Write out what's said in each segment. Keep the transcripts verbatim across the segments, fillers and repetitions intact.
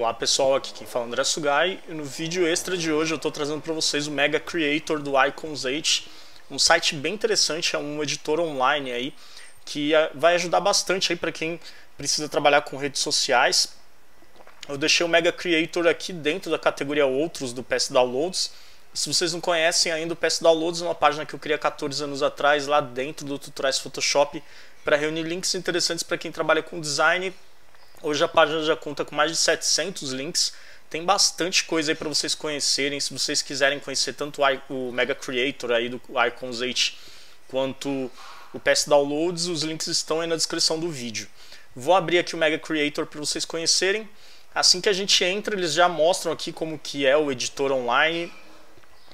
Olá pessoal, aqui quem fala é André Sugai e no vídeo extra de hoje eu estou trazendo para vocês o Mega Creator do Icons oito, um site bem interessante, é um editor online aí que vai ajudar bastante aí para quem precisa trabalhar com redes sociais. Eu deixei o Mega Creator aqui dentro da categoria Outros do P S Downloads. Se vocês não conhecem ainda, o P S Downloads é uma página que eu criei há quatorze anos atrás lá dentro do Tutoriais Photoshop para reunir links interessantes para quem trabalha com design. Hoje a página já conta com mais de setecentos links, tem bastante coisa aí para vocês conhecerem. Se vocês quiserem conhecer tanto o Mega Creator aí do Icons oito quanto o P S Downloads, os links estão aí na descrição do vídeo. Vou abrir aqui o Mega Creator para vocês conhecerem. Assim que a gente entra, eles já mostram aqui como que é o editor online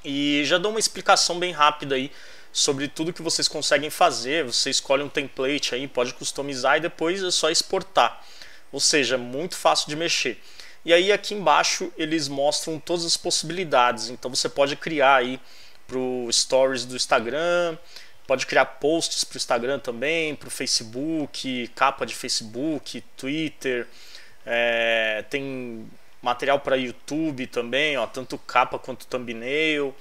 e já dão uma explicação bem rápida aí sobre tudo que vocês conseguem fazer. Você escolhe um template aí, pode customizar e depois é só exportar. Ou seja, muito fácil de mexer. E aí aqui embaixo eles mostram todas as possibilidades. Então você pode criar aí para o Stories do Instagram, pode criar posts para o Instagram também, para o Facebook, capa de Facebook, Twitter. É, tem material para YouTube também, ó, tanto capa quanto thumbnail,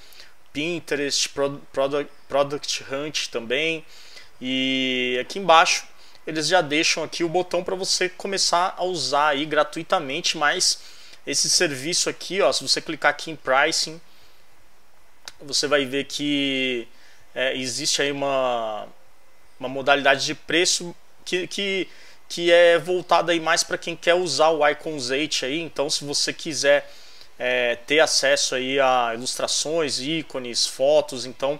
Pinterest, Product, Product Hunt também. E aqui embaixo eles já deixam aqui o botão para você começar a usar aí gratuitamente, mas esse serviço aqui, ó, se você clicar aqui em Pricing, você vai ver que é, existe aí uma, uma modalidade de preço que, que, que é voltada aí mais para quem quer usar o Icons oito aí. Então se você quiser é, ter acesso aí a ilustrações, ícones, fotos, então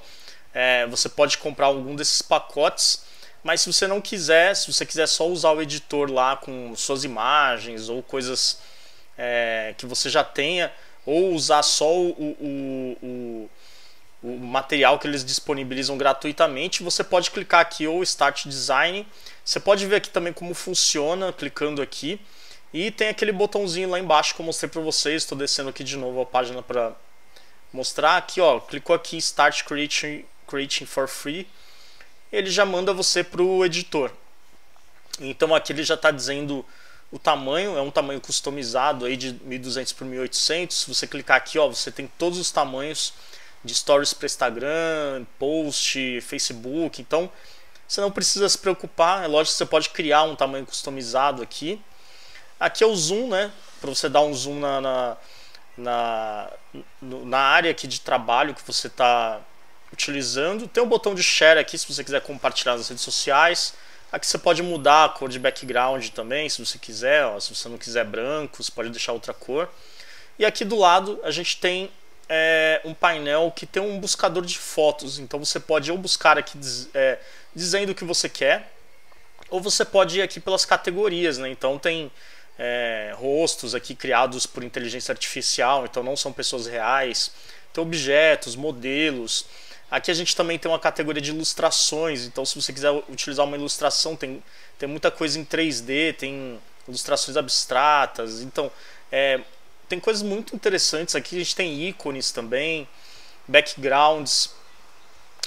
é, você pode comprar algum desses pacotes. Mas se você não quiser, se você quiser só usar o editor lá com suas imagens ou coisas é, que você já tenha, ou usar só o, o, o, o material que eles disponibilizam gratuitamente, você pode clicar aqui ou Start Design. Você pode ver aqui também como funciona, clicando aqui. E tem aquele botãozinho lá embaixo que eu mostrei para vocês. Estou descendo aqui de novo a página para mostrar. Aqui, ó, clicou aqui Start Creating, creating for Free. Ele já manda você para o editor. Então aqui ele já está dizendo o tamanho, é um tamanho customizado aí de mil e duzentos por mil e oitocentos. Se você clicar aqui, ó, você tem todos os tamanhos de stories para Instagram, post, Facebook. Então você não precisa se preocupar, é lógico que você pode criar um tamanho customizado aqui. Aqui é o zoom, né, para você dar um zoom na, na, na, na área aqui de trabalho que você está utilizando. Tem um botão de share aqui se você quiser compartilhar nas redes sociais. Aqui você pode mudar a cor de background também, se você quiser, ó. Se você não quiser branco, você pode deixar outra cor. E aqui do lado a gente tem é, um painel que tem um buscador de fotos. Então você pode ou buscar aqui é, dizendo o que você quer, ou você pode ir aqui pelas categorias, né? Então tem é, rostos aqui criados por inteligência artificial, então não são pessoas reais. Tem objetos, modelos. Aqui a gente também tem uma categoria de ilustrações, então se você quiser utilizar uma ilustração, tem, tem muita coisa em três D, tem ilustrações abstratas, então é, tem coisas muito interessantes aqui. A gente tem ícones também, backgrounds,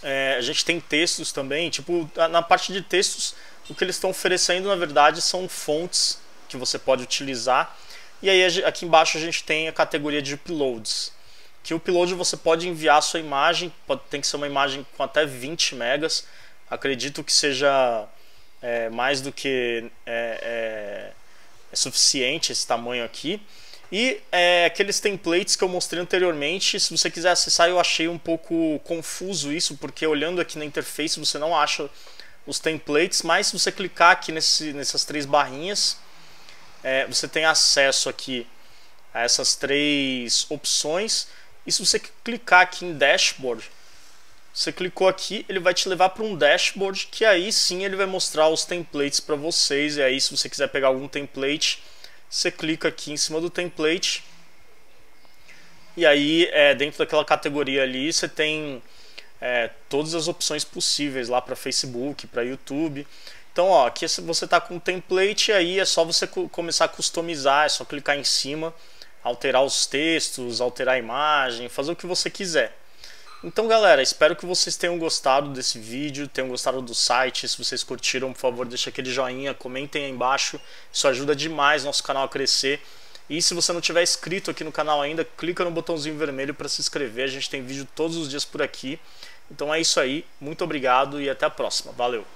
é, a gente tem textos também. Tipo, na parte de textos, o que eles estão oferecendo na verdade são fontes que você pode utilizar. E aí aqui embaixo a gente tem a categoria de uploads. Que o upload você pode enviar a sua imagem, pode, tem que ser uma imagem com até vinte megas, acredito que seja é, mais do que é, é, é suficiente esse tamanho aqui. E é, aqueles templates que eu mostrei anteriormente, se você quiser acessar, eu achei um pouco confuso isso, porque olhando aqui na interface você não acha os templates, mas se você clicar aqui nesse, nessas três barrinhas, é, você tem acesso aqui a essas três opções. E se você clicar aqui em Dashboard, você clicou aqui, ele vai te levar para um Dashboard, que aí sim ele vai mostrar os templates para vocês. E aí se você quiser pegar algum template, você clica aqui em cima do template. E aí é, dentro daquela categoria ali, você tem é, todas as opções possíveis lá para Facebook, para YouTube. Então ó, aqui você está com um template e aí é só você começar a customizar, é só clicar em cima, alterar os textos, alterar a imagem, fazer o que você quiser. Então galera, espero que vocês tenham gostado desse vídeo, tenham gostado do site. Se vocês curtiram, por favor, deixa aquele joinha, comentem aí embaixo, isso ajuda demais nosso canal a crescer. E se você não tiver inscrito aqui no canal ainda, clica no botãozinho vermelho para se inscrever. A gente tem vídeo todos os dias por aqui. Então é isso aí, muito obrigado e até a próxima. Valeu!